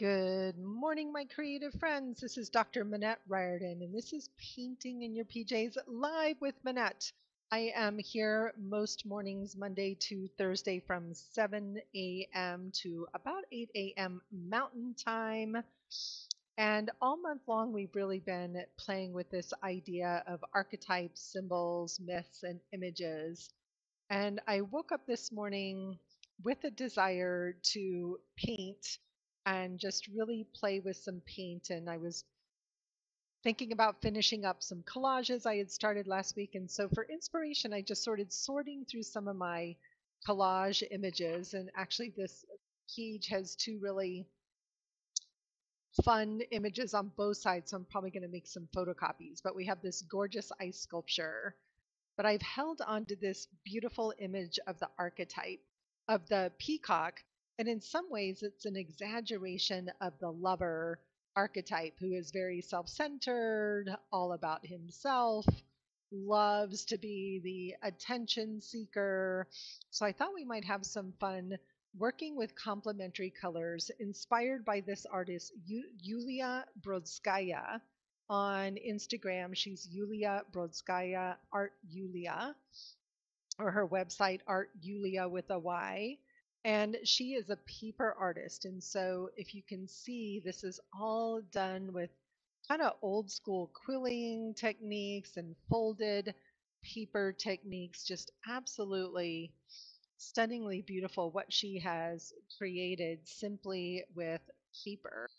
Good morning, my creative friends. This is Dr. Minette Riordan, and this is Painting in Your PJs live with Minette. I am here most mornings, Monday to Thursday, from 7 a.m. to about 8 a.m. Mountain Time. And all month long, we've really been playing with this idea of archetypes, symbols, myths, and images. And I woke up this morning with a desire to paint and just really play with some paint. And I was thinking about finishing up some collages I had started last week. And so for inspiration, I just started sorting through some of my collage images. And actually this page has two really fun images on both sides. So I'm probably going to make some photocopies. But we have this gorgeous ice sculpture. But I've held onto this beautiful image of the archetype of the peacock. And in some ways, it's an exaggeration of the lover archetype, who is very self-centered, all about himself, loves to be the attention seeker. So I thought we might have some fun working with complementary colors, inspired by this artist, Yulia Brodskaya. On Instagram, she's Yulia Brodskaya, Art Yulia, or her website, Art Yulia with a Y. And she is a paper artist. And so if you can see, this is all done with kind of old school quilling techniques and folded paper techniques, just absolutely stunningly beautiful what she has created simply with paper.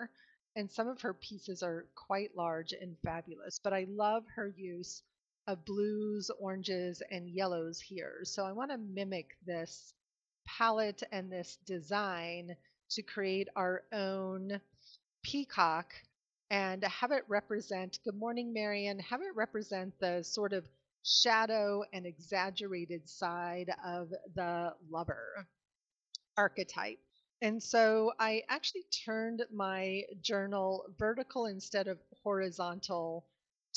And some of her pieces are quite large and fabulous, but I love her use of blues, oranges, and yellows here. So I want to mimic this palette and this design to create our own peacock and have it represent, good morning, Marion, have it represent the sort of shadow and exaggerated side of the lover archetype. And so I actually turned my journal vertical instead of horizontal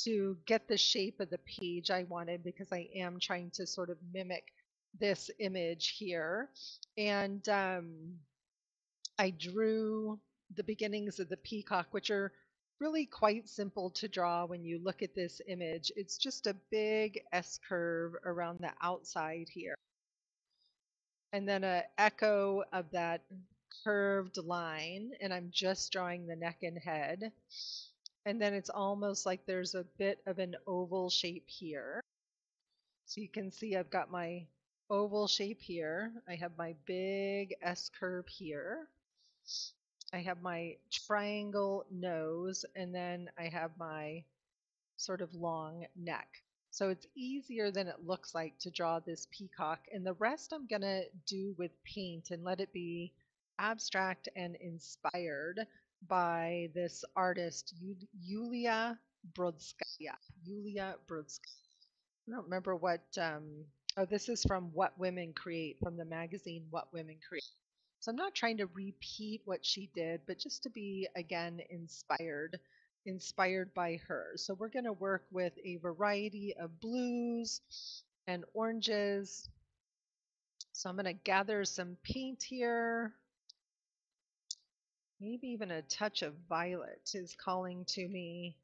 to get the shape of the page I wanted, because I am trying to sort of mimic this image here. And I drew the beginnings of the peacock, which are really quite simple to draw when you look at this image. It's just a big S curve around the outside here, and then an echo of that curved line. And I'm just drawing the neck and head. And then it's almost like there's a bit of an oval shape here. So you can see I've got my oval shape here. I have my big S curve here. I have my triangle nose, and then I have my sort of long neck. So it's easier than it looks like to draw this peacock, and the rest I'm going to do with paint and let it be abstract and inspired by this artist, Yulia Brodskaya. Yulia Brodskaya. I don't remember what oh, this is from What Women Create, from the magazine What Women Create. So I'm not trying to repeat what she did, but just to be, again, inspired by her. So we're going to work with a variety of blues and oranges. So I'm going to gather some paint here. Maybe even a touch of violet is calling to me.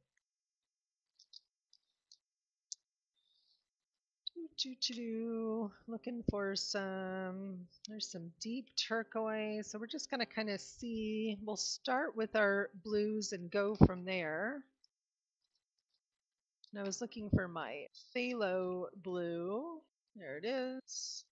Looking for some, there's some deep turquoise. So we're just going to kind of see, we'll start with our blues and go from there. And I was looking for my phthalo blue. There it is.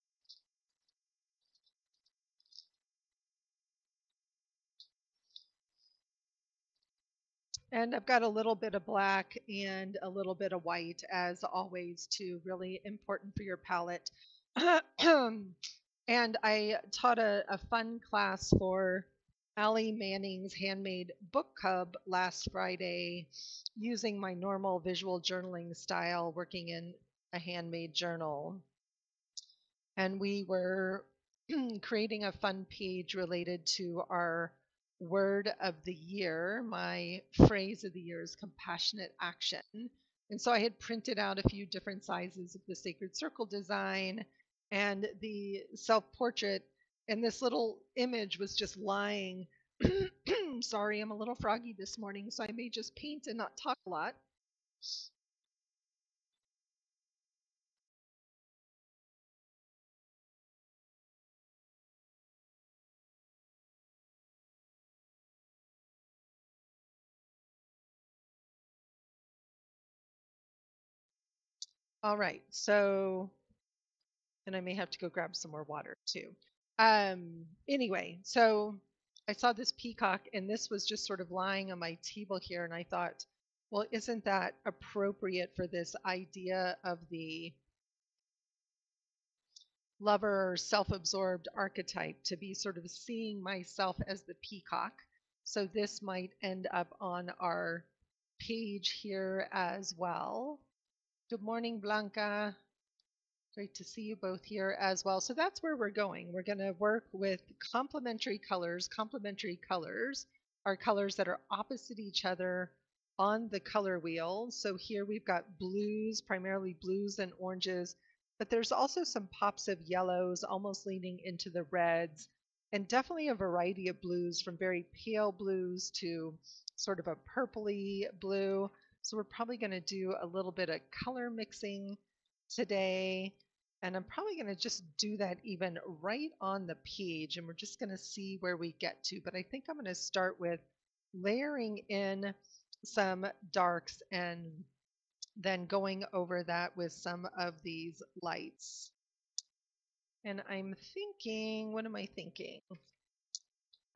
And I've got a little bit of black and a little bit of white, as always, too. Really important for your palette. And I taught a fun class for Allie Manning's Handmade Book Club last Friday, using my normal visual journaling style, working in a handmade journal. And we were creating a fun page related to our word of the year. My phrase of the year is compassionate action. And so I had printed out a few different sizes of the sacred circle design and the self-portrait. And this little image was just lying Sorry, I'm a little froggy this morning, so I may just paint and not talk a lot. All right, so, and I may have to go grab some more water too. Anyway, so I saw this peacock, and this was just sort of lying on my table here, and I thought, well, isn't that appropriate for this idea of the lover, self-absorbed archetype, to be sort of seeing myself as the peacock? So this might end up on our page here as well. Good morning, Blanca. Great to see you both here as well. So that's where we're going. We're going to work with complementary colors. Complementary colors are colors that are opposite each other on the color wheel. So here we've got blues, primarily blues and oranges, but there's also some pops of yellows, almost leaning into the reds, and definitely a variety of blues, from very pale blues to sort of a purpley blue. So we're probably going to do a little bit of color mixing today, and I'm probably going to just do that even right on the page, and we're just going to see where we get to. But I think I'm going to start with layering in some darks and then going over that with some of these lights. And I'm thinking, what am I thinking?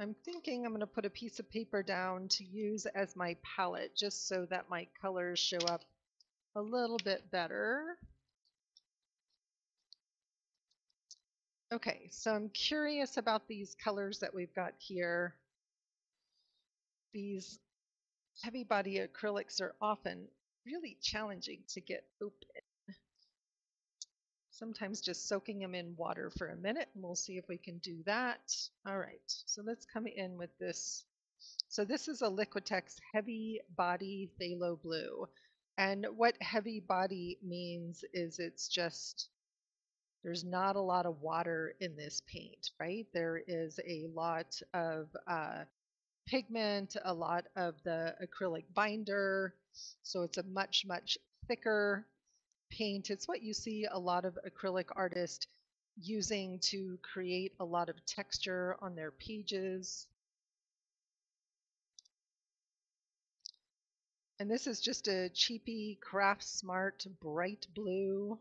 I'm thinking I'm going to put a piece of paper down to use as my palette, just so that my colors show up a little bit better. Okay, so I'm curious about these colors that we've got here. These heavy body acrylics are often really challenging to get open. Sometimes just soaking them in water for a minute, and we'll see if we can do that. All right, so let's come in with this. So this is a Liquitex Heavy Body Phthalo Blue. And what heavy body means is it's just, there's not a lot of water in this paint, right? There is a lot of pigment, a lot of the acrylic binder. So it's a much, much thicker paint. It's what you see a lot of acrylic artists using to create a lot of texture on their pages. And this is just a cheapy Craftsmart bright blue.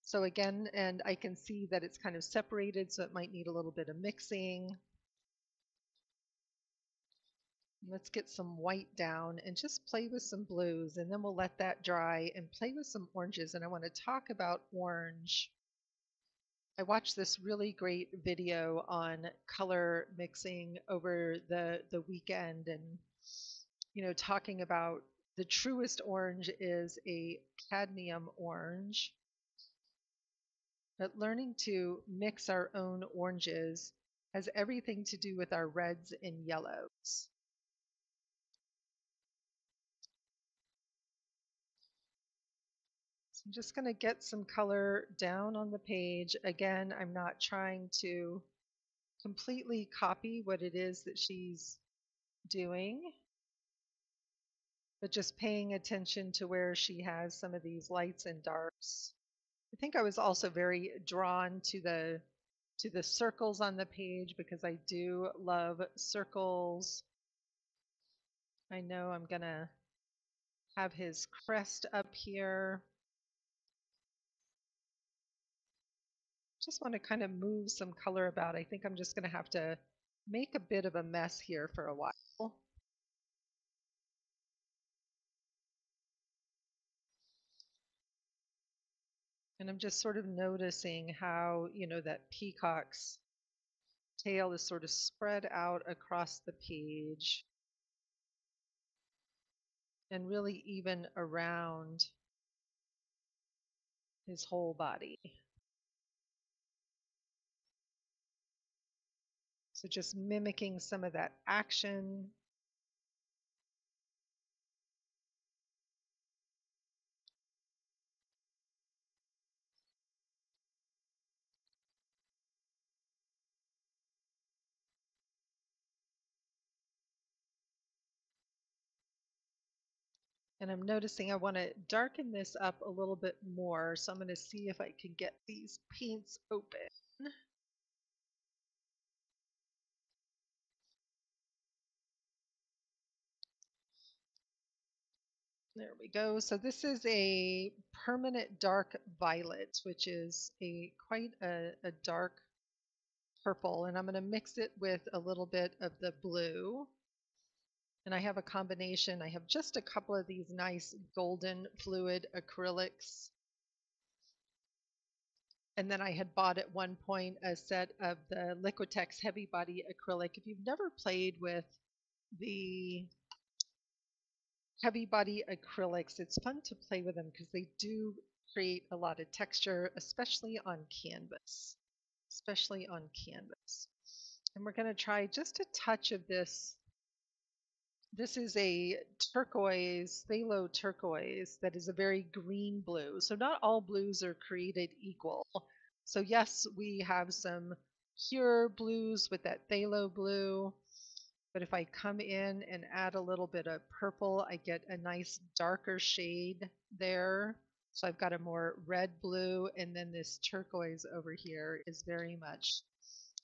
So again, and I can see that it's kind of separated, so it might need a little bit of mixing. Let's get some white down and just play with some blues, and then we'll let that dry and play with some oranges. And I want to talk about orange. I watched this really great video on color mixing over the weekend, and you know, talking about the truest orange is a cadmium orange. But learning to mix our own oranges has everything to do with our reds and yellows. I'm just going to get some color down on the page. Again, I'm not trying to completely copy what it is that she's doing, but just paying attention to where she has some of these lights and darks. I think I was also very drawn to the circles on the page, because I do love circles. I know I'm going to have his crest up here. Just want to kind of move some color about. I think I'm just going to have to make a bit of a mess here for a while. And I'm just sort of noticing how, you know, that peacock's tail is sort of spread out across the page and really even around his whole body. So just mimicking some of that action. And I'm noticing I want to darken this up a little bit more. So I'm going to see if I can get these paints open. There we go. So this is a permanent dark violet, which is quite a dark purple. And I'm going to mix it with a little bit of the blue. And I have a combination. I have just a couple of these nice golden fluid acrylics. And then I had bought at one point a set of the Liquitex heavy body acrylic. If you've never played with the heavy body acrylics, it's fun to play with them because they do create a lot of texture, especially on canvas. And we're going to try just a touch of this. This is a turquoise, phthalo turquoise, that is a very green blue. So not all blues are created equal. So yes, we have some pure blues with that phthalo blue. But if I come in and add a little bit of purple, I get a nice darker shade there. So I've got a more red blue, and then this turquoise over here is very much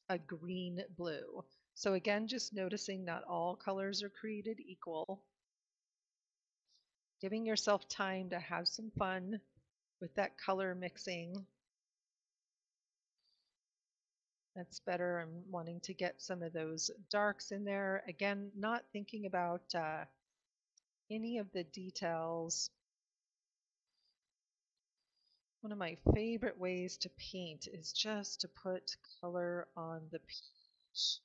a green blue. So again, just noticing not all colors are created equal. Giving yourself time to have some fun with that color mixing. That's better. I'm wanting to get some of those darks in there. Again, not thinking about any of the details. One of my favorite ways to paint is just to put color on the page.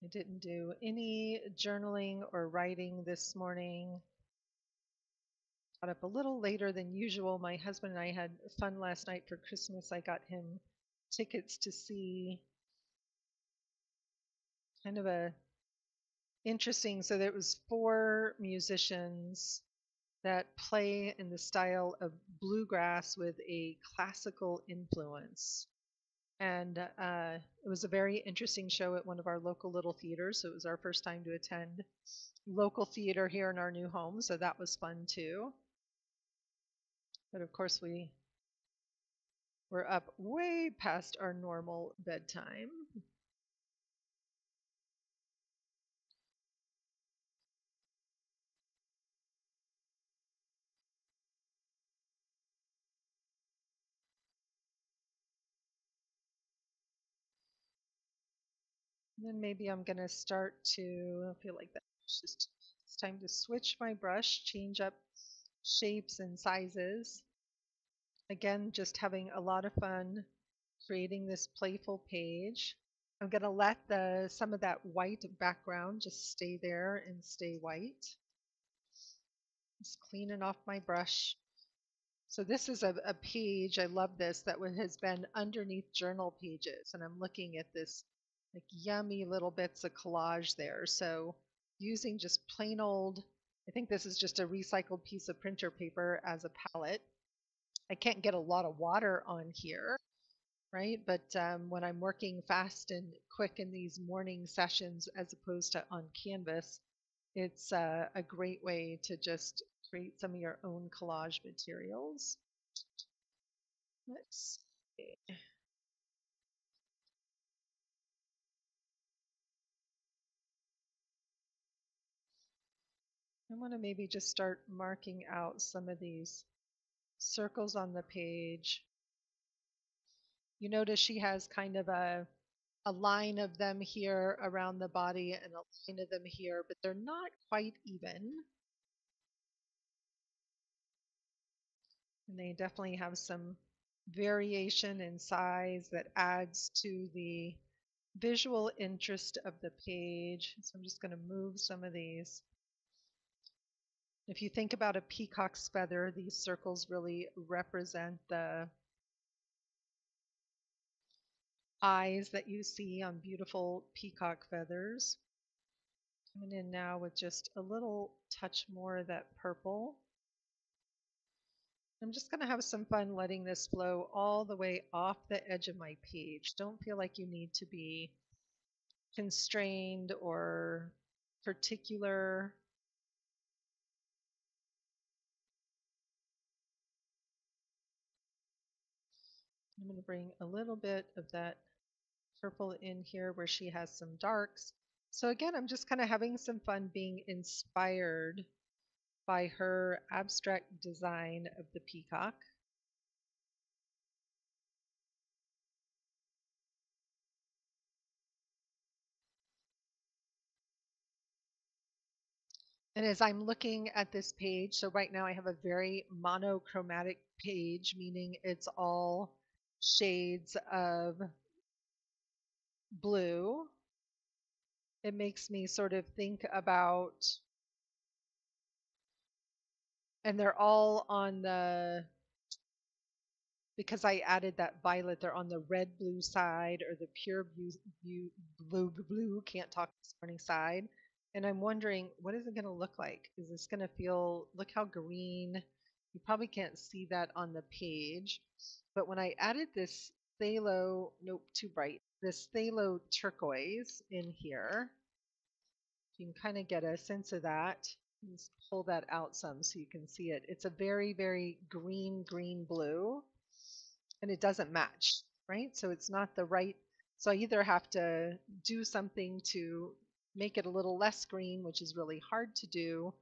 I didn't do any journaling or writing this morning. Got up a little later than usual. My husband and I had fun last night for Christmas. I got him tickets to see kind of a interesting. So there was 4 musicians that play in the style of bluegrass with a classical influence. And it was a very interesting show at one of our local little theaters. So it was our first time to attend local theater here in our new home. So that was fun too. But of course we were up way past our normal bedtime. Then maybe I'm going to start to feel like that. It's time to switch my brush, change up shapes and sizes. Again, just having a lot of fun creating this playful page. I'm going to let some of that white background just stay there and stay white. Just cleaning off my brush. So this is a page, I love this, that has been underneath journal pages. And I'm looking at this like yummy little bits of collage there. So using just plain old, I think this is just a recycled piece of printer paper as a palette. I can't get a lot of water on here, right? But when I'm working fast and quick in these morning sessions as opposed to on canvas, it's a great way to just create some of your own collage materials. Let's see. I want to maybe just start marking out some of these circles on the page. You notice she has kind of a line of them here around the body and a line of them here, but they're not quite even. And they definitely have some variation in size that adds to the visual interest of the page. So I'm just going to move some of these. If you think about a peacock's feather, these circles really represent the eyes that you see on beautiful peacock feathers. Coming in now with just a little touch more of that purple. I'm just going to have some fun letting this flow all the way off the edge of my page. Don't feel like you need to be constrained or particular. I'm going to bring a little bit of that purple in here where she has some darks. So again, I'm just kind of having some fun being inspired by her abstract design of the peacock. And as I'm looking at this page, so right now I have a very monochromatic page, meaning it's all shades of blue. It makes me sort of think about, and they're all on the, because I added that violet, they're on the red blue side or the pure blue, can't talk this morning side. And I'm wondering, what is it going to look like? Is this going to feel, look how green, you probably can't see that on the page. But when I added this phthalo, nope, too bright, this phthalo turquoise in here, you can kind of get a sense of that. Let's pull that out some so you can see it. It's a very, very green, green blue, and it doesn't match, right? So it's not the right, so I either have to do something to make it a little less green, which is really hard to do,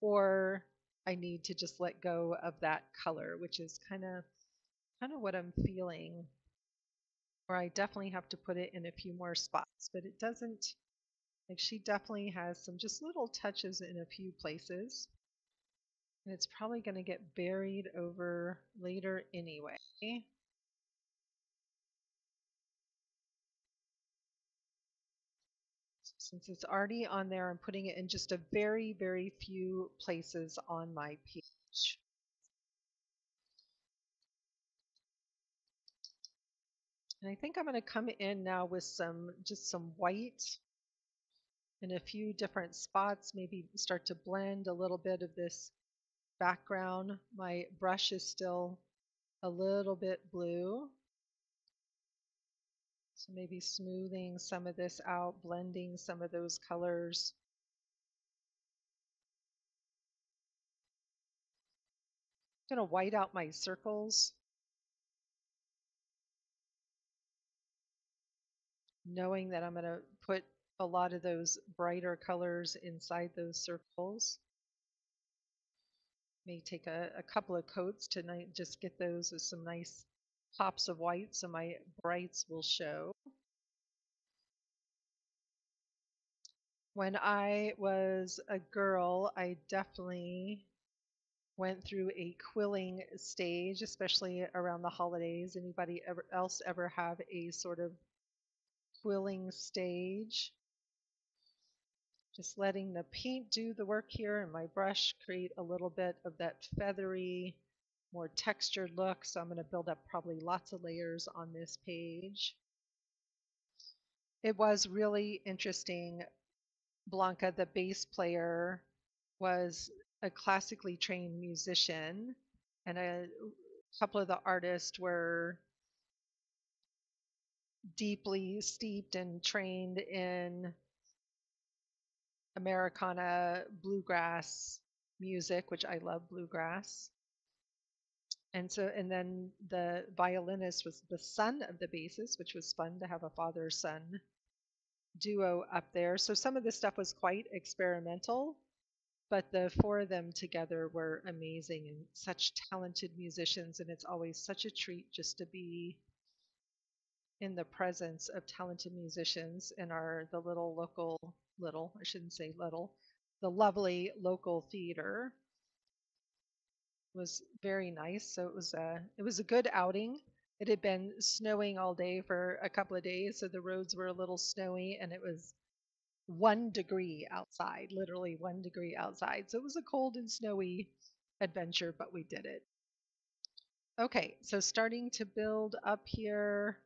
or I need to just let go of that color, which is kind of what I'm feeling. Or I definitely have to put it in a few more spots, but it doesn't, like she definitely has some just little touches in a few places. And it's probably going to get buried over later anyway. Since it's already on there, I'm putting it in just a very, very few places on my page. And I think I'm going to come in now with some, just some white in a few different spots, maybe start to blend a little bit of this background. My brush is still a little bit blue. So maybe smoothing some of this out, blending some of those colors. I'm going to white out my circles, knowing that I'm going to put a lot of those brighter colors inside those circles. May take a couple of coats to just get those with some nice pops of white so my brights will show. When I was a girl, I definitely went through a quilling stage, especially around the holidays. Anybody else ever have a sort of quilling stage? Just letting the paint do the work here and my brush create a little bit of that feathery, more textured look. So I'm going to build up probably lots of layers on this page. It was really interesting. Blanca, the bass player, was a classically trained musician, and a couple of the artists were deeply steeped and trained in Americana bluegrass music, which I love bluegrass. And so, and then the violinist was the son of the bassist, which was fun to have a father-son duo up there. So some of this stuff was quite experimental, but the four of them together were amazing and such talented musicians. And it's always such a treat just to be in the presence of talented musicians in the lovely local theater. Was very nice. So it was a good outing. It had been snowing all day for a couple of days, so the roads were a little snowy, and it was 1 degree outside, literally 1 degree outside. So it was a cold and snowy adventure, but we did it. Okay, so starting to build up here,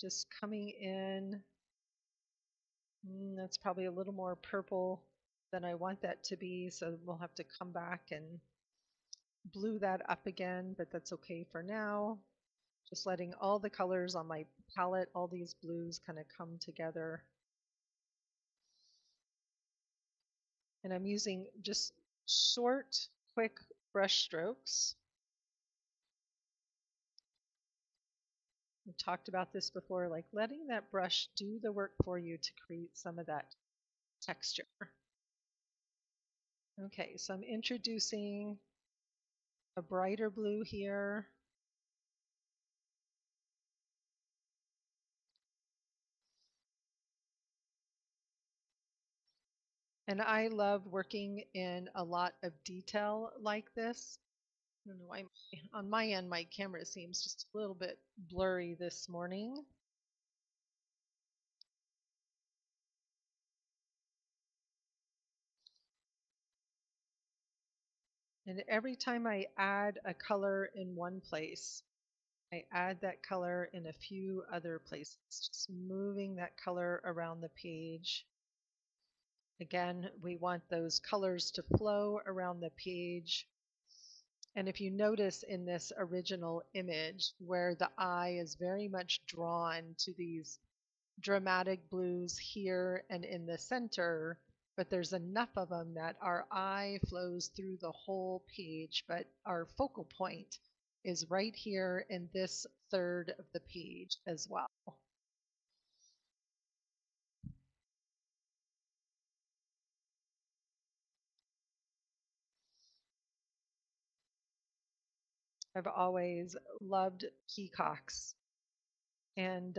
just coming in. That's probably a little more purple than I want that to be, so we'll have to come back and blew that up again, but that's okay for now. Just letting all the colors on my palette, all these blues, kind of come together and I'm using just short, quick brush strokes. We talked about this before, like letting that brush do the work for you to create some of that texture. Okay, so I'm introducing a brighter blue here. And I love working in a lot of detail like this. I don't know why on my end my camera seems just a little bit blurry this morning. And every time I add a color in one place, I add that color in a few other places, just moving that color around the page. Again, we want those colors to flow around the page. And if you notice in this original image where the eye is very much drawn to these dramatic blues here and in the center, but there's enough of them that our eye flows through the whole page, but our focal point is right here in this third of the page as well. I've always loved peacocks and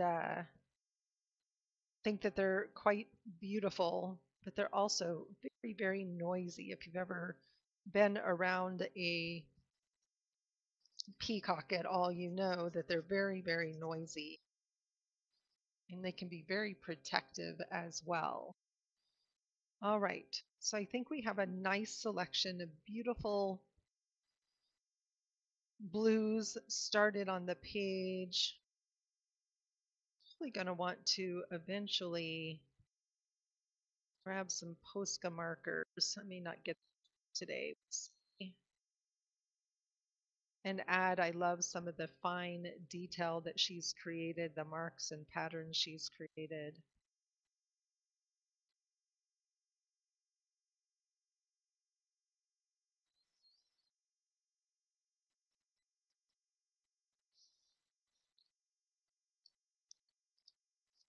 think that they're quite beautiful, but they're also very, very noisy. If you've ever been around a peacock at all, you know that they're very, very noisy and they can be very protective as well. All right, so I think we have a nice selection of beautiful blues started on the page. Probably going to want to eventually grab some Posca markers. I may not get today. And add, I love some of the fine detail that she's created, the marks and patterns she's created.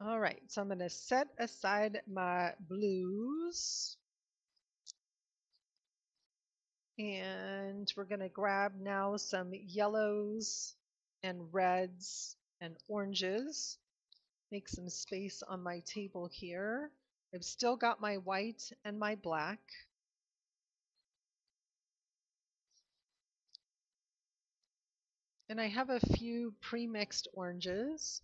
All right, so I'm going to set aside my blues. And we're going to grab now some yellows and reds and oranges. Make some space on my table here. I've still got my white and my black. And I have a few pre-mixed oranges.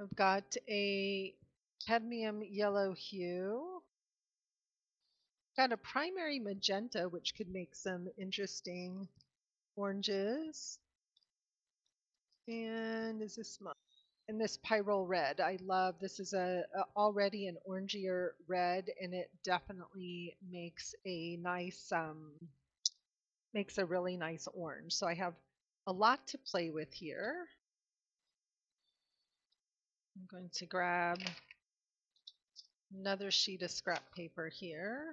I've got a cadmium yellow hue. Got a primary magenta, which could make some interesting oranges. And is this mine? And this pyrrole red. I love this. Is a already an orangier red, and it definitely makes a nice makes a really nice orange. So I have a lot to play with here. I'm going to grab another sheet of scrap paper here.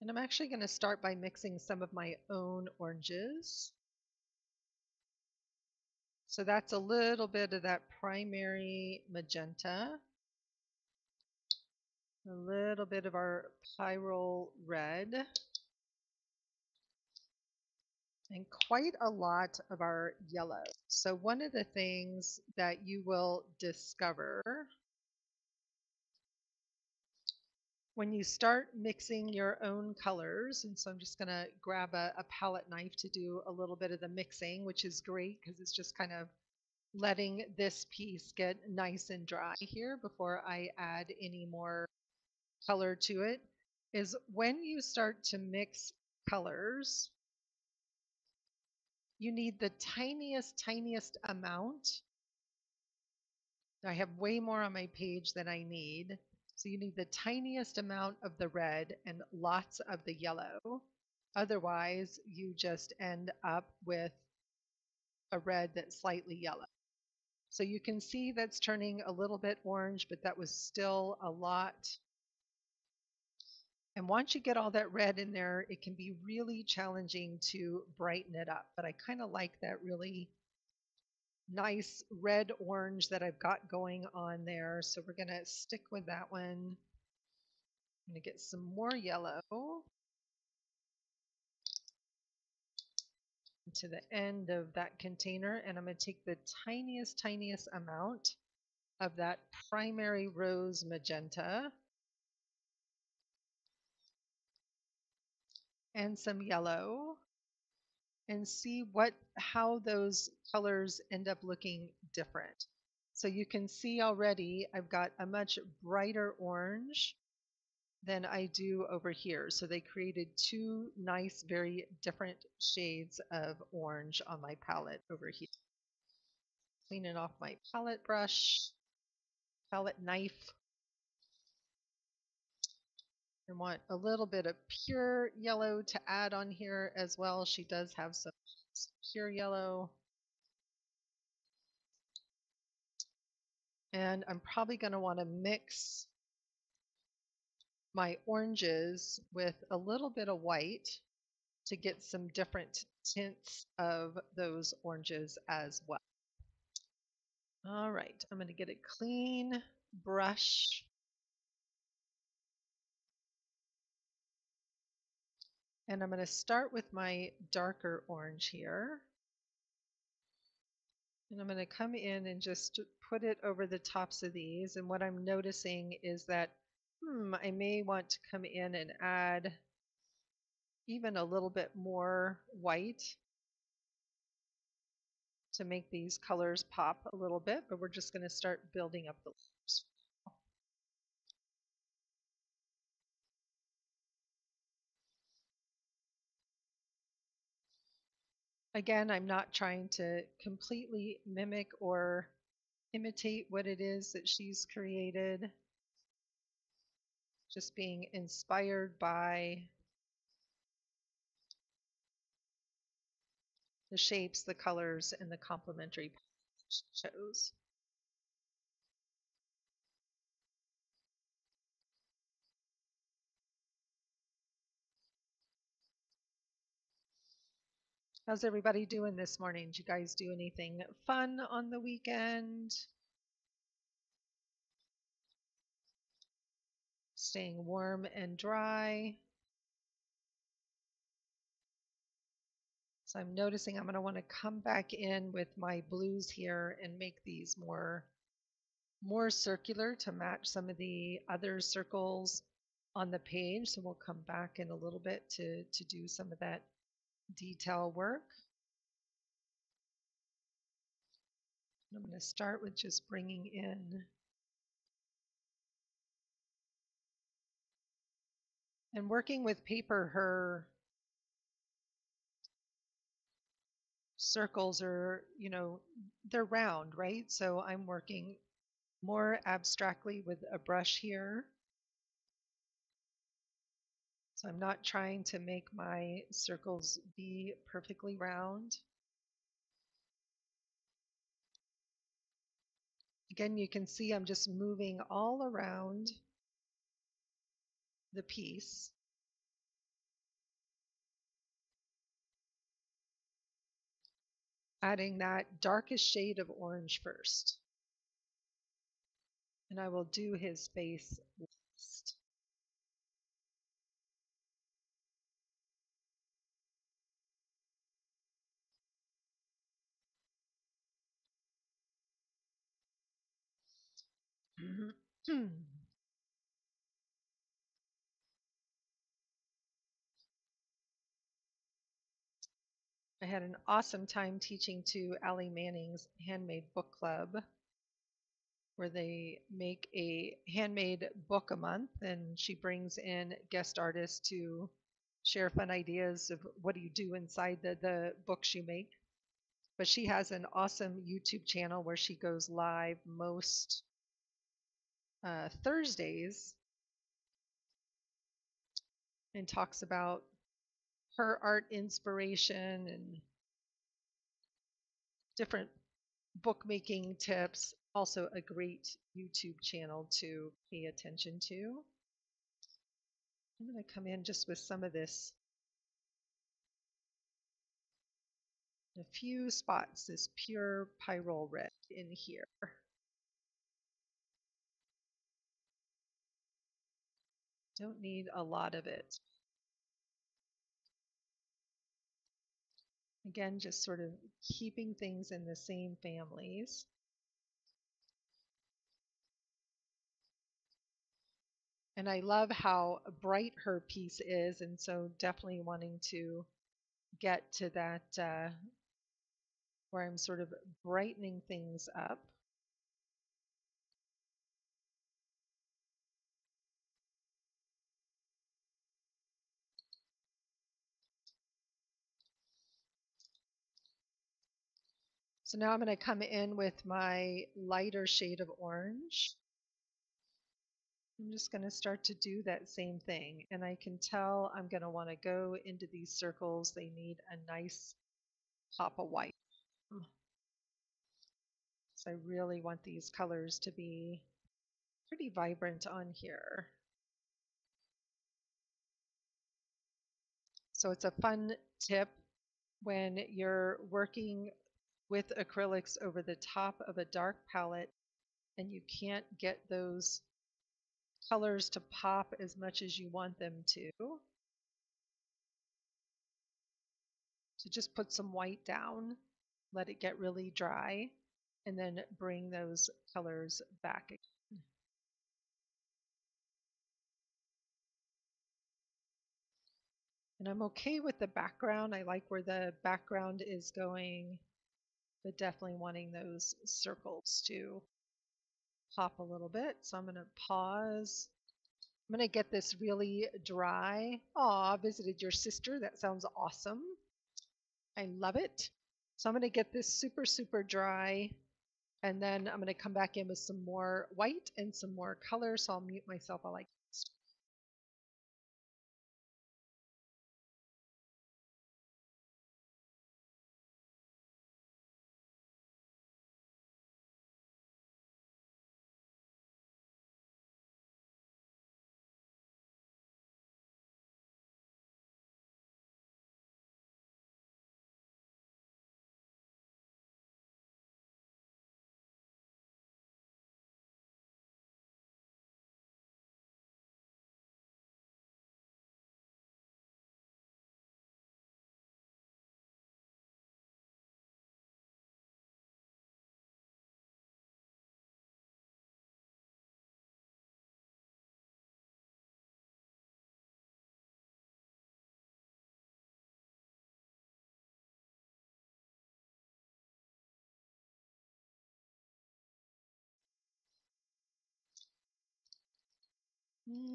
And I'm actually going to start by mixing some of my own oranges. So that's a little bit of that primary magenta, a little bit of our pyrrole red, and quite a lot of our yellow. So one of the things that you will discover when you start mixing your own colors, and so I'm just going to grab a palette knife to do a little bit of the mixing, which is great because it's just kind of letting this piece get nice and dry here before I add any more color to it, is when you start to mix colors, You need the tiniest amount. I have way more on my page than I need. So you need the tiniest amount of the red and lots of the yellow. Otherwise, you just end up with a red that's slightly yellow. So you can see that's turning a little bit orange, but that was still a lot. And once you get all that red in there, it can be really challenging to brighten it up. But I kind of like that really nice red orange that I've got going on there. So we're going to stick with that one. I'm going to get some more yellow to the end of that container, and I'm going to take the tiniest amount of that primary rose magenta and some yellow and see how those colors end up looking different. So you can see already I've got a much brighter orange than I do over here. So they created two nice, very different shades of orange on my palette over here. Cleaning off my palette brush, palette knife. I want a little bit of pure yellow to add on here as well. She does have some pure yellow. And I'm probably going to want to mix my oranges with a little bit of white to get some different tints of those oranges as well. All right, I'm going to get a clean brush and I'm going to start with my darker orange here, and I'm going to come in and just put it over the tops of these. And what I'm noticing is that I may want to come in and add even a little bit more white to make these colors pop a little bit, but we're just going to start building up the layers. Again, I'm not trying to completely mimic or imitate what it is that she's created. Just being inspired by the shapes, the colors, and the complementary patterns she chose. How's everybody doing this morning? Did you guys do anything fun on the weekend? Staying warm and dry. So I'm noticing I'm going to want to come back in with my blues here and make these more circular to match some of the other circles on the page. So we'll come back in a little bit to do some of that detail work. I'm going to start with just bringing in. And working with paper, her circles are, they're round, right? So I'm working more abstractly with a brush here. So I'm not trying to make my circles be perfectly round. Again, you can see I'm just moving all around the piece. Adding that darkest shade of orange first. And I will do his face last. I had an awesome time teaching to Allie Manning's Handmade Book Club, where they make a handmade book a month, and she brings in guest artists to share fun ideas of what do you do inside the books you make. But she has an awesome YouTube channel where she goes live most Thursdays and talks about her art inspiration and different bookmaking tips. Also a great YouTube channel to pay attention to. I'm going to come in just with some of this. A few spots, this pure pyrrole red in here. Don't need a lot of it. Again, just sort of keeping things in the same families. And I love how bright her piece is, and so definitely wanting to get to that where I'm sort of brightening things up. So now I'm going to come in with my lighter shade of orange. I'm just going to start to do that same thing, and I can tell I'm going to want to go into these circles. They need a nice pop of white. So I really want these colors to be pretty vibrant on here. So it's a fun tip when you're working with acrylics over the top of a dark palette and you can't get those colors to pop as much as you want them to. So just put some white down, let it get really dry, and then bring those colors back again. And I'm okay with the background. I like where the background is going, but definitely wanting those circles to pop a little bit. So I'm going to pause. I'm going to get this really dry. Aw, visited your sister. That sounds awesome. I love it. So I'm going to get this super, super dry. And then I'm going to come back in with some more white and some more color. So I'll mute myself. I like this.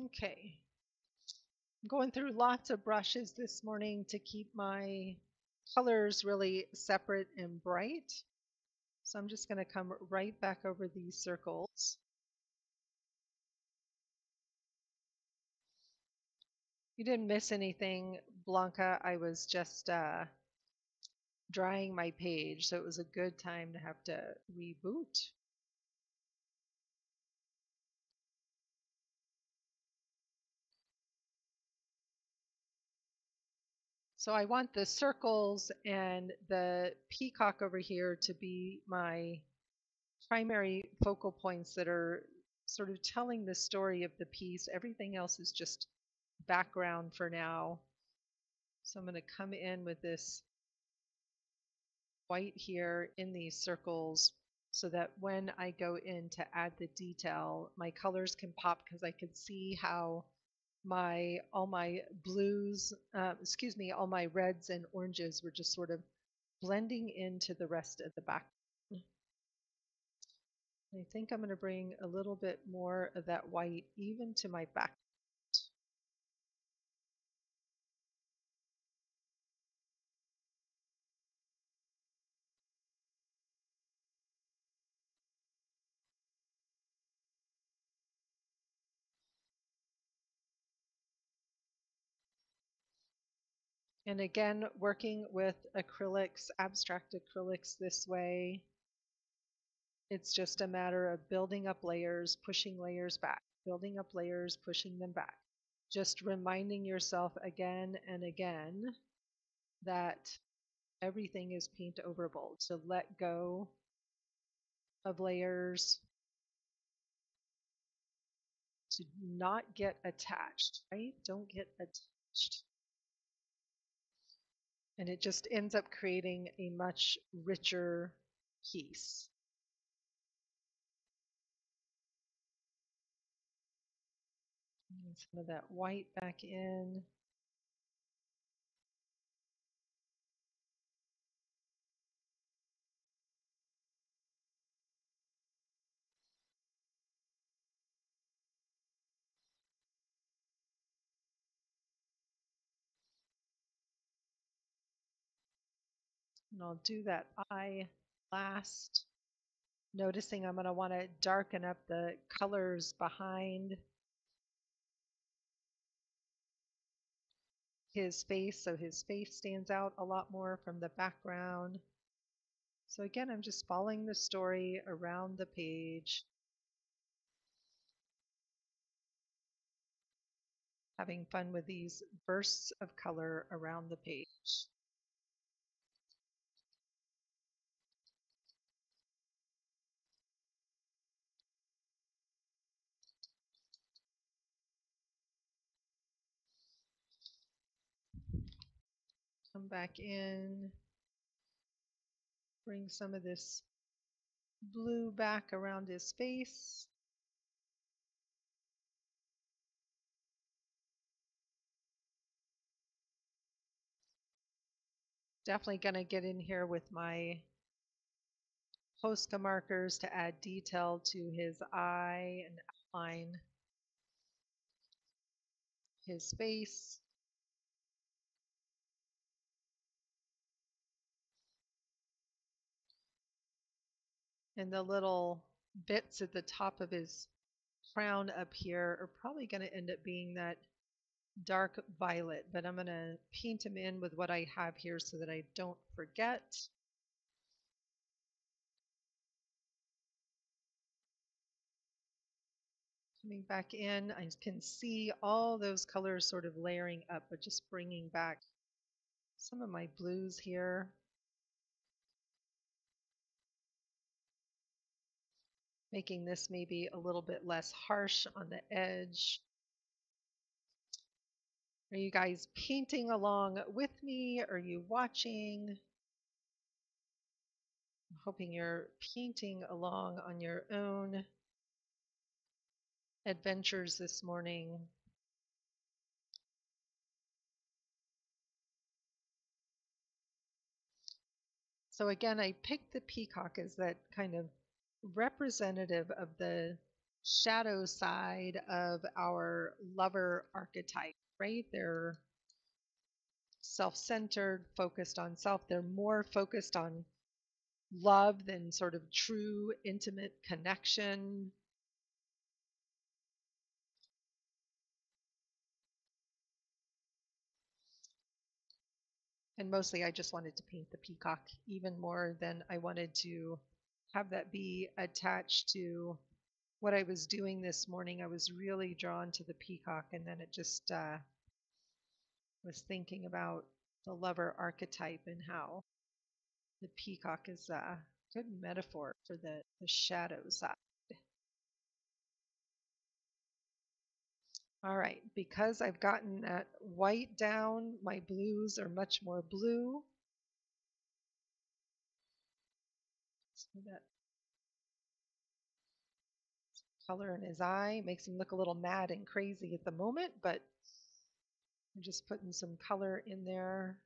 Okay, I'm going through lots of brushes this morning to keep my colors really separate and bright. So I'm just going to come right back over these circles. You didn't miss anything, Blanca. I was just drying my page, so it was a good time to have to reboot. So I want the circles and the peacock over here to be my primary focal points that are sort of telling the story of the piece. Everything else is just background for now. So I'm going to come in with this white here in these circles so that when I go in to add the detail, my colors can pop, because I can see how all my reds and oranges were just sort of blending into the rest of the back. I think I'm going to bring a little bit more of that white even to my back. And again, working with acrylics, abstract acrylics this way, it's just a matter of building up layers, pushing layers back, building up layers, pushing them back. Just reminding yourself again and again that everything is paint over bold. So let go of layers, to not get attached, right? Don't get attached. And it just ends up creating a much richer piece. And some of that white back in. And I'll do that eye last, noticing I'm going to want to darken up the colors behind his face, so his face stands out a lot more from the background. So again, I'm just following the story around the page, having fun with these bursts of color around the page. Come back in, bring some of this blue back around his face. Definitely going to get in here with my Posca markers to add detail to his eye and outline his face. And the little bits at the top of his crown up here are probably going to end up being that dark violet, but I'm going to paint them in with what I have here so that I don't forget. Coming back in, I can see all those colors sort of layering up, but just bringing back some of my blues here. Making this maybe a little bit less harsh on the edge. Are you guys painting along with me? Are you watching? I'm hoping you're painting along on your own adventures this morning. So again, I picked the peacock as that kind of representative of the shadow side of our lover archetype, right? They're self-centered, focused on self. They're more focused on love than sort of true intimate connection. And mostly I just wanted to paint the peacock even more than I wanted to have that be attached to what I was doing this morning. I was really drawn to the peacock, and then it just was thinking about the lover archetype and how the peacock is a good metaphor for the shadow side. All right, because I've gotten that white down, my blues are much more blue. That color in his eye makes him look a little mad and crazy at the moment, but I'm just putting some color in there.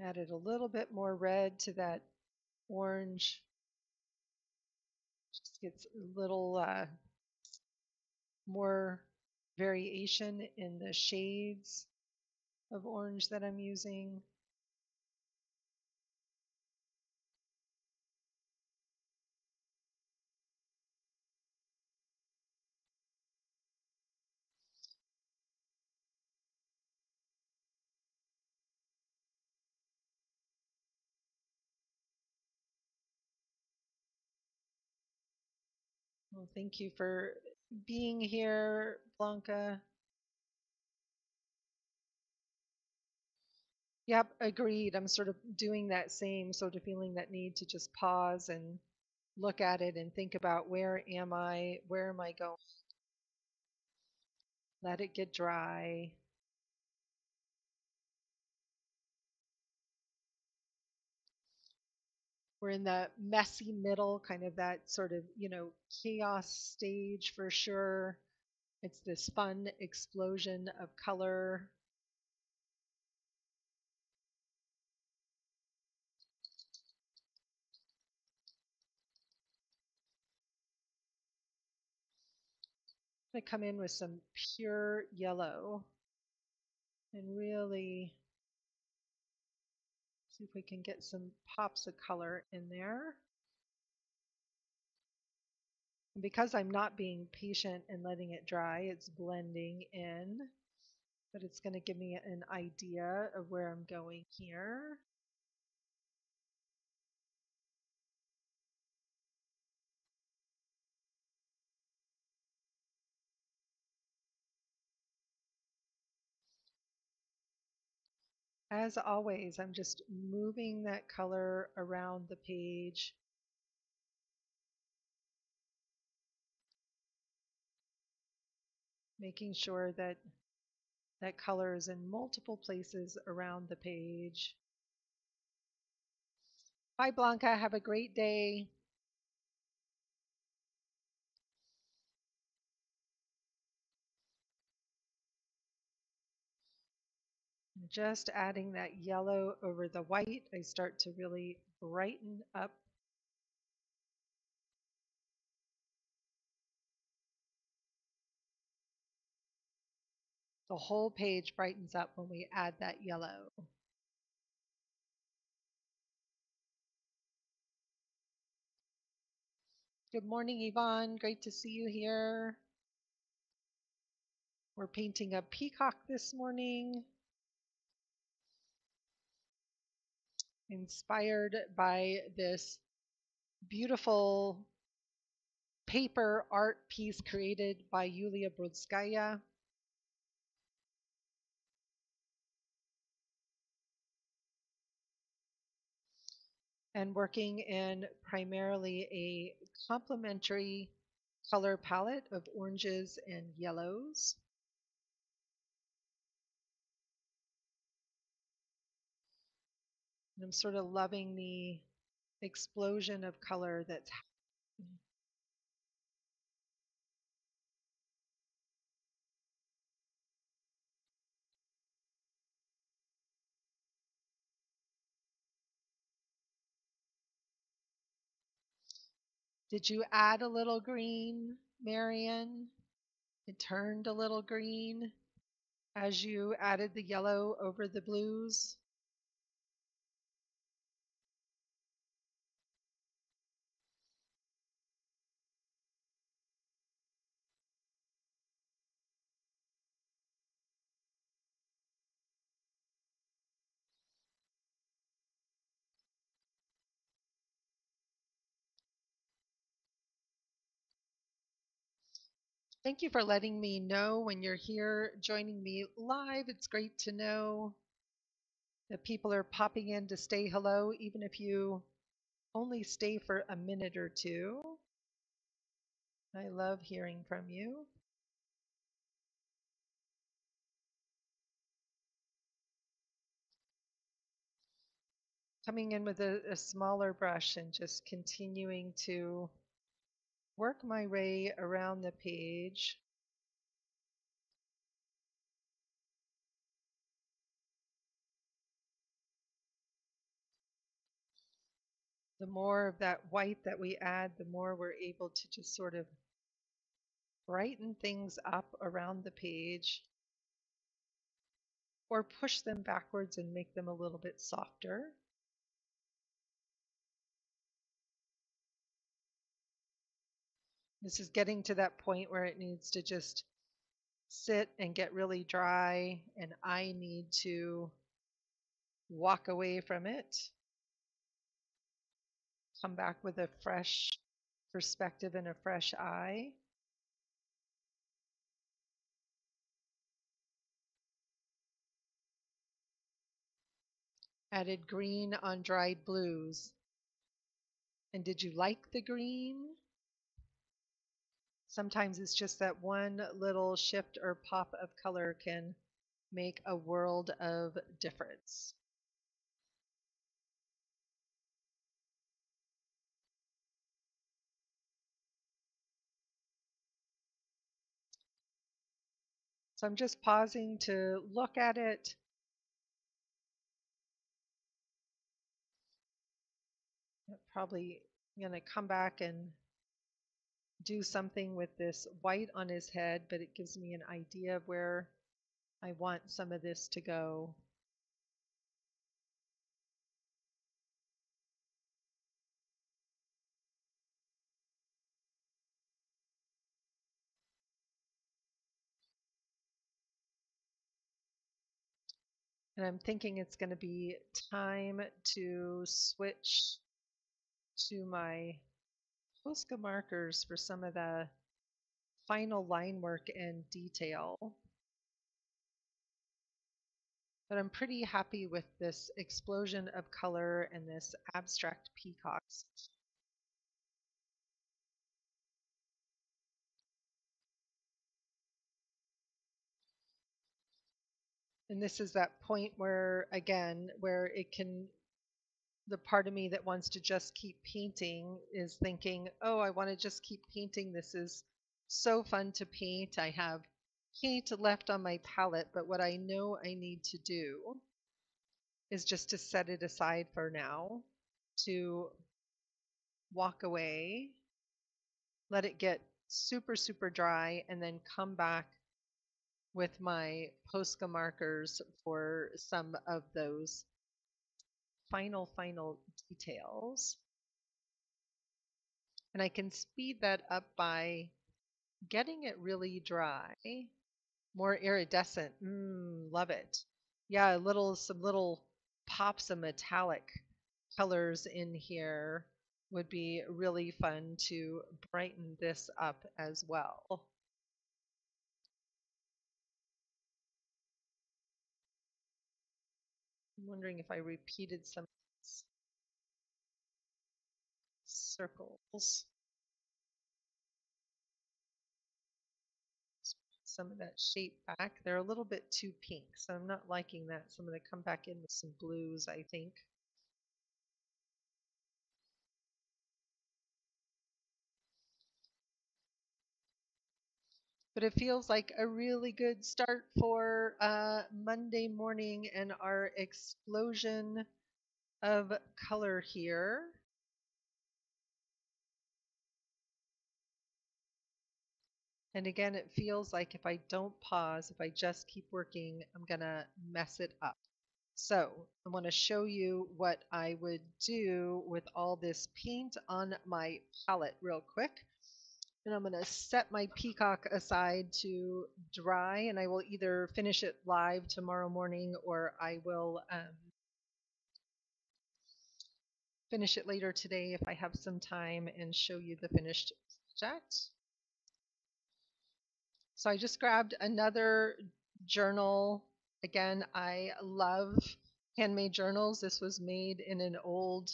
Added a little bit more red to that orange. Gets a little more variation in the shades of orange that I'm using. Well, thank you for being here, Blanca. Yep, agreed. I'm sort of doing that same sort of feeling, that need to just pause and look at it and think about, where am I going? Let it get dry. We're in the messy middle, kind of that sort of, you know, chaos stage for sure. It's this fun explosion of color. I'm going to come in with some pure yellow and really see if we can get some pops of color in there. And because I'm not being patient and letting it dry, it's blending in, but it's going to give me an idea of where I'm going here. As always, I'm just moving that color around the page. Making sure that that color is in multiple places around the page. Bye, Blanca. Have a great day. Just adding that yellow over the white, I start to really brighten up. The whole page brightens up when we add that yellow. Good morning, Yvonne. Great to see you here. We're painting a peacock this morning, inspired by this beautiful paper art piece created by Yulia Brodskaya. And working in primarily a complementary color palette of oranges and yellows. And I'm sort of loving the explosion of color that's happening. Did you add a little green, Marion? It turned a little green as you added the yellow over the blues. Thank you for letting me know when you're here joining me live. It's great to know that people are popping in to say hello, even if you only stay for a minute or two. I love hearing from you. Coming in with a smaller brush and just continuing to work my way around the page. The more of that white that we add, the more we're able to just sort of brighten things up around the page or push them backwards and make them a little bit softer. This is getting to that point where it needs to just sit and get really dry, and I need to walk away from it, come back with a fresh perspective and a fresh eye. Added green on dried blues. And did you like the green? Sometimes it's just that one little shift or pop of color can make a world of difference. So I'm just pausing to look at it. I'm probably going to come back and do something with this white on his head, but it gives me an idea of where I want some of this to go. And I'm thinking it's going to be time to switch to my Posca markers for some of the final line work and detail. But I'm pretty happy with this explosion of color and this abstract peacocks. And this is that point where, again, where it can, the part of me that wants to just keep painting is thinking, oh, I want to just keep painting. This is so fun to paint. I have paint left on my palette, but what I know I need to do is just to set it aside for now, to walk away, let it get super, super dry, and then come back with my Posca markers for some of those final details. And I can speed that up by getting it really dry, more iridescent. Love it. Yeah, some little pops of metallic colors in here would be really fun to brighten this up as well. I'm wondering if I repeated some circles. Some of that shape back. They're a little bit too pink, so I'm not liking that. So I'm going to come back in with some blues, I think. But it feels like a really good start for Monday morning and our explosion of color here. And again, it feels like if I don't pause, if I just keep working, I'm going to mess it up. So I want to show you what I would do with all this paint on my palette real quick. And I'm going to set my peacock aside to dry, and I will either finish it live tomorrow morning or I will finish it later today if I have some time and show you the finished project. So I just grabbed another journal. Again, I love handmade journals. This was made in an old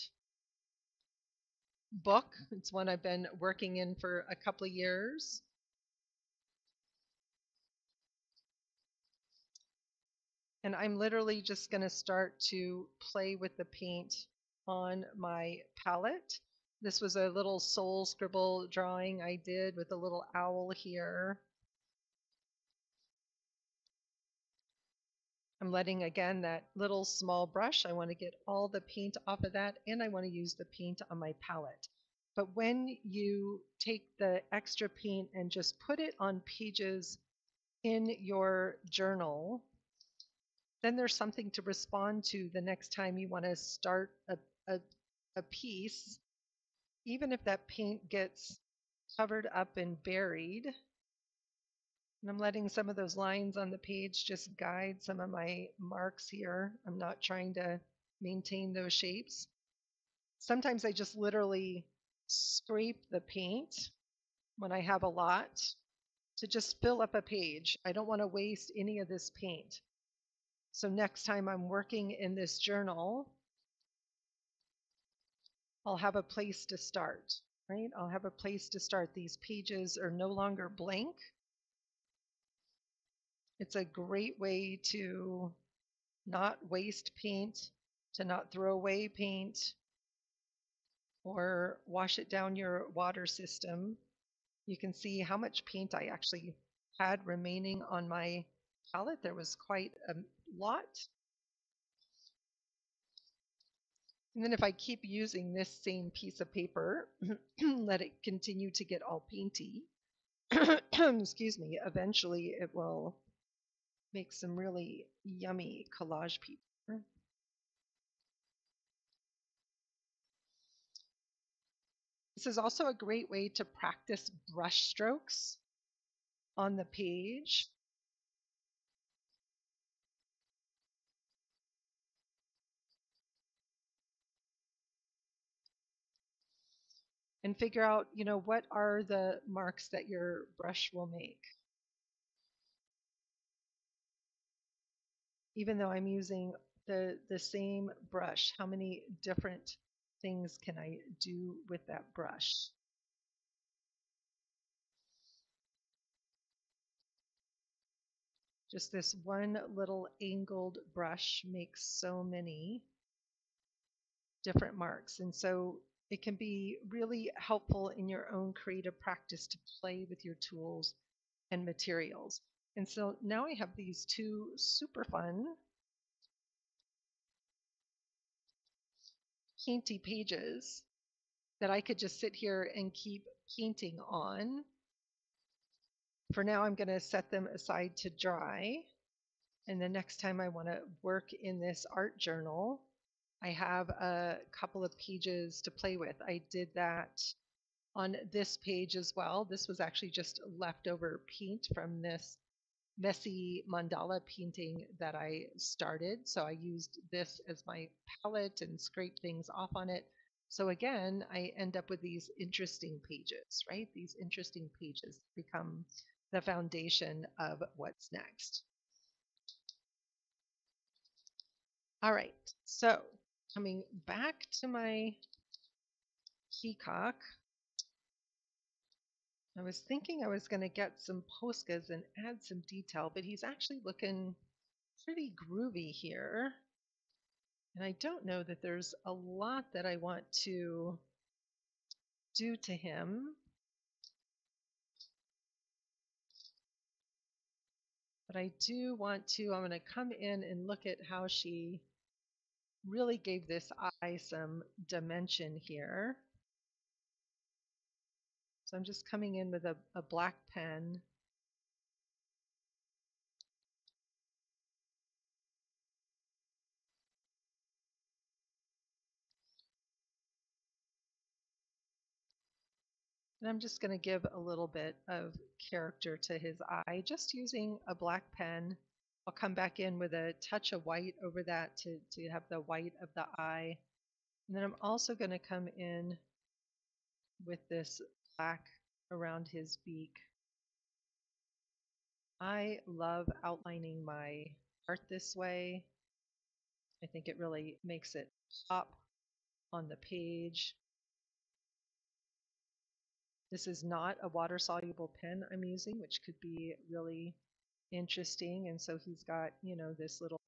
book. It's one I've been working in for a couple of years. And I'm literally just going to start to play with the paint on my palette. This was a little soul scribble drawing I did with a little owl here. I'm letting, again, that little small brush, I want to get all the paint off of that, and I want to use the paint on my palette. But when you take the extra paint and just put it on pages in your journal, then there's something to respond to the next time you want to start a piece. Even if that paint gets covered up and buried, and I'm letting some of those lines on the page just guide some of my marks here. I'm not trying to maintain those shapes. Sometimes I just literally scrape the paint when I have a lot to just fill up a page. I don't want to waste any of this paint. So next time I'm working in this journal, I'll have a place to start, right? I'll have a place to start. These pages are no longer blank. It's a great way to not waste paint, to not throw away paint or wash it down your water system. You can see how much paint I actually had remaining on my palette. There was quite a lot. And then if I keep using this same piece of paper, let it continue to get all painty. Excuse me. Eventually it will make some really yummy collage paper. This is also a great way to practice brush strokes on the page. And figure out, you know, what are the marks that your brush will make. Even though I'm using the same brush, how many different things can I do with that brush? Just this one little angled brush makes so many different marks. And so it can be really helpful in your own creative practice to play with your tools and materials. And so now I have these two super fun painty pages that I could just sit here and keep painting on. For now, I'm going to set them aside to dry. And the next time I want to work in this art journal, I have a couple of pages to play with. I did that on this page as well. This was actually just leftover paint from this messy mandala painting that I started. So I used this as my palette and scraped things off on it. So again, I end up with these interesting pages, right? These interesting pages become the foundation of what's next. All right, so coming back to my peacock, I was thinking I was going to get some Poscas and add some detail, but he's actually looking pretty groovy here. And I don't know that there's a lot that I want to do to him. But I do want to, I'm going to come in and look at how she really gave this eye some dimension here. So I'm just coming in with a black pen. And I'm just going to give a little bit of character to his eye, just using a black pen. I'll come back in with a touch of white over that to have the white of the eye. And then I'm also going to come in with this black around his beak. I love outlining my art this way. I think it really makes it pop on the page. This is not a water-soluble pen I'm using, which could be really interesting. And so he's got, you know, this little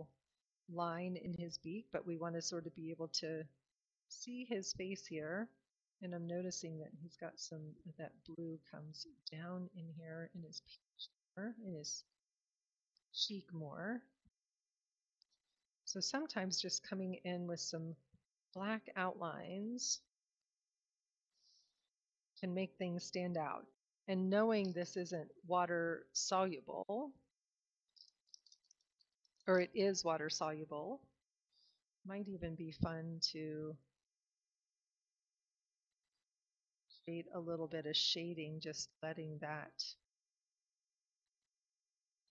line in his beak, but we want to sort of be able to see his face here. And I'm noticing that he's got some of that blue comes down in here in his cheek more, in his cheek more. So sometimes just coming in with some black outlines can make things stand out. And knowing this isn't water soluble, or it is water soluble, might even be fun to create a little bit of shading, just letting that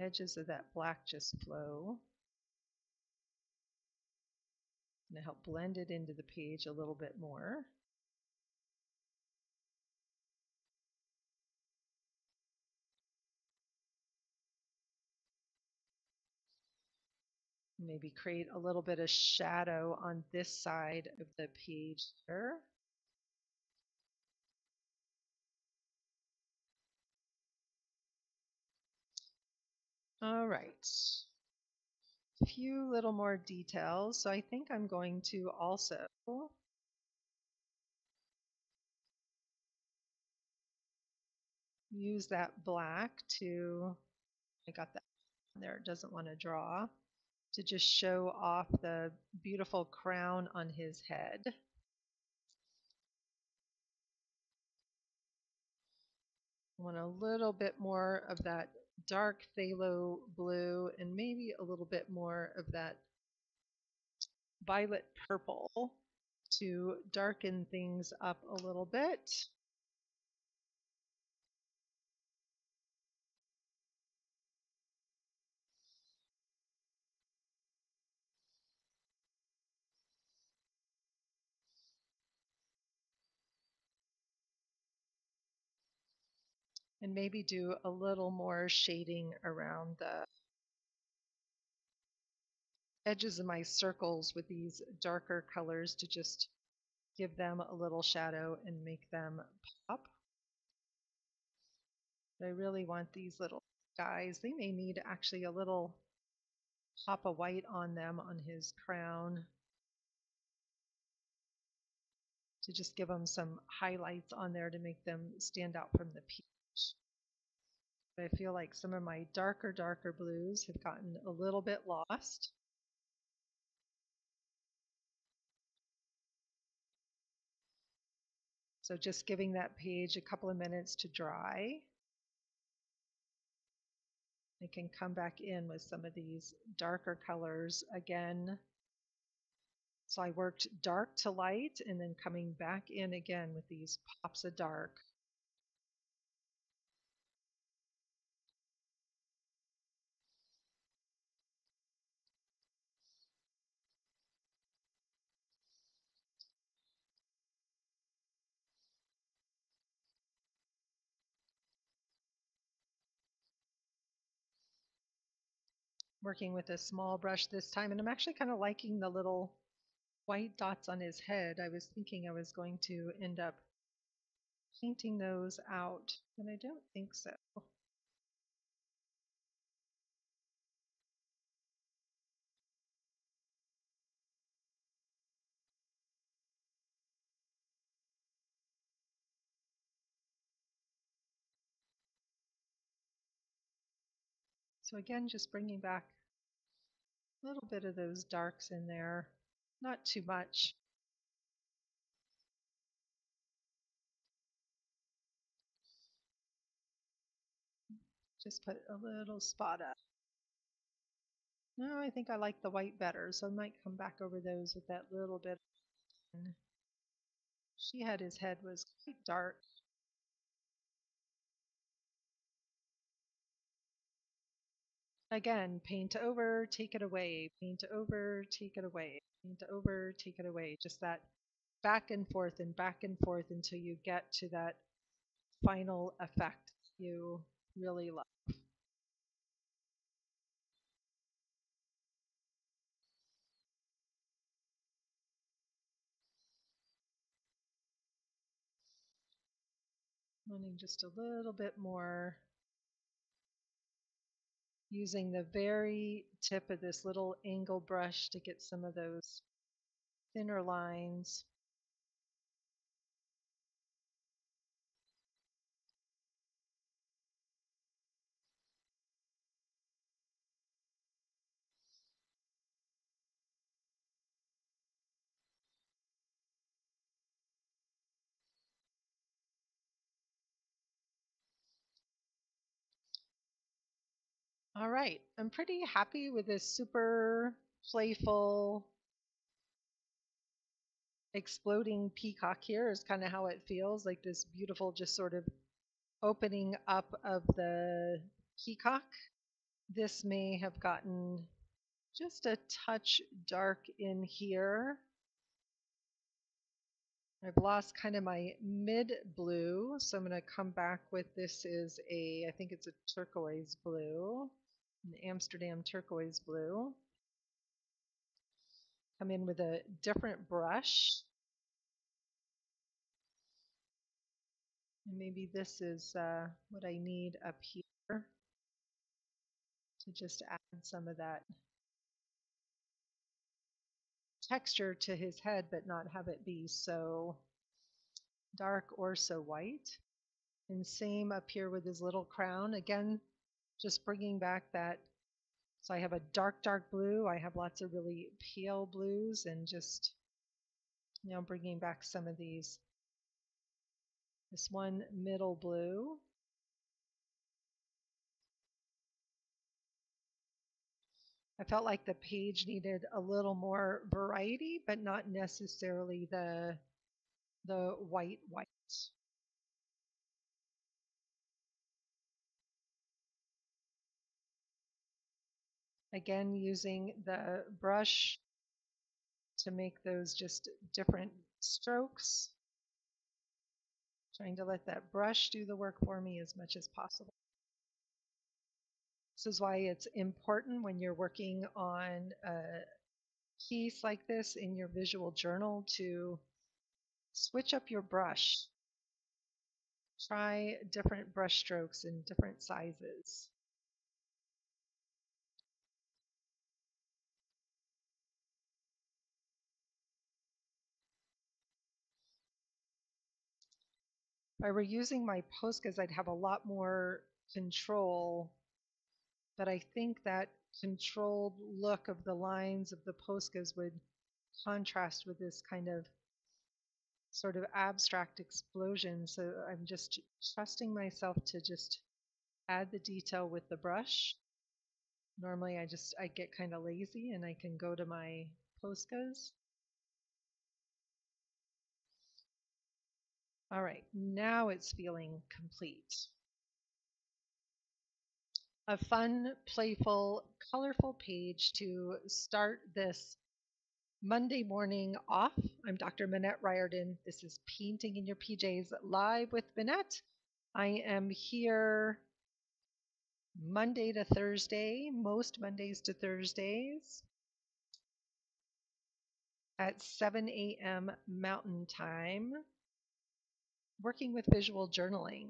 edges of that black just flow. And help blend it into the page a little bit more. maybe create a little bit of shadow on this side of the page here. All right, a few little more details. So I think I'm going to also use that black to, I got that there, it doesn't want to draw, to just show off the beautiful crown on his head. I want a little bit more of that dark phthalo blue and maybe a little bit more of that violet purple to darken things up a little bit. And maybe do a little more shading around the edges of my circles with these darker colors to just give them a little shadow and make them pop. But I really want these little guys. They may need actually a little pop of white on them on his crown to just give them some highlights on there to make them stand out from the piece. But I feel like some of my darker blues have gotten a little bit lost. So just giving that page a couple of minutes to dry. I can come back in with some of these darker colors again. So I worked dark to light and then coming back in again with these pops of dark. Working with a small brush this time, and I'm actually kind of liking the little white dots on his head. I was thinking I was going to end up painting those out, but I don't think so. So again, just bringing back a little bit of those darks in there, not too much. Just put a little spot up. No, I think I like the white better, so I might come back over those with that little bit. She had his head was quite dark. Again, paint over, take it away, paint over, take it away, paint over, take it away. Just that back and forth until you get to that final effect you really love. Wanting just a little bit more. Using the very tip of this little angle brush to get some of those thinner lines. All right, I'm pretty happy with this super playful exploding peacock here is kind of how it feels, like this beautiful just sort of opening up of the peacock. This may have gotten just a touch dark in here. I've lost kind of my mid-blue, so I'm going to come back with this is a, I think it's a turquoise blue. An Amsterdam turquoise blue. come in with a different brush. And maybe this is what I need up here to just add some of that texture to his head, but not have it be so dark or so white. And same up here with his little crown. Again, just bringing back that. So I have a dark, dark blue. I have lots of really pale blues, and just, you know, bringing back some of these. This one middle blue. I felt like the page needed a little more variety, but not necessarily the white. Again, using the brush to make those just different strokes. Trying to let that brush do the work for me as much as possible. This is why it's important when you're working on a piece like this in your visual journal to switch up your brush. Try different brush strokes in different sizes. If I were using my Poscas, I'd have a lot more control, but I think that controlled look of the lines of the Poscas would contrast with this kind of sort of abstract explosion. So I'm just trusting myself to just add the detail with the brush. Normally I get kind of lazy and I can go to my Poscas. All right, now it's feeling complete. A fun, playful, colorful page to start this Monday morning off. I'm Dr. Minette Riordan. This is Painting in Your PJs Live with Minette. I am here Monday to Thursday, most Mondays to Thursdays at 7 a.m. Mountain Time. Working with visual journaling,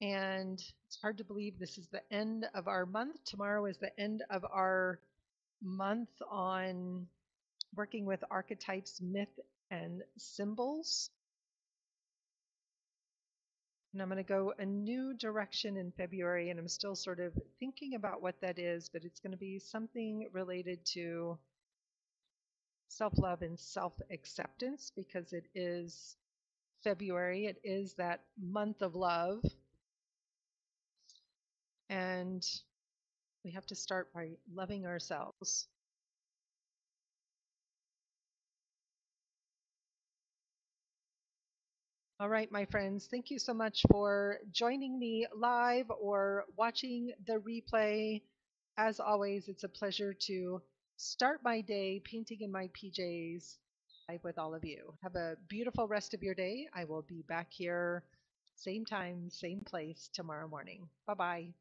and it's hard to believe this is the end of our month. Tomorrow is the end of our month on working with archetypes, myth, and symbols, and I'm going to go a new direction in February, and I'm still sort of thinking about what that is, but it's going to be something related to self-love and self-acceptance, because it is February. It is that month of love, and we have to start by loving ourselves. All right, my friends, thank you so much for joining me live or watching the replay. As always, it's a pleasure to start my day painting in my PJs with all of you. Have a beautiful rest of your day. I will be back here, same time, same place tomorrow morning. Bye-bye.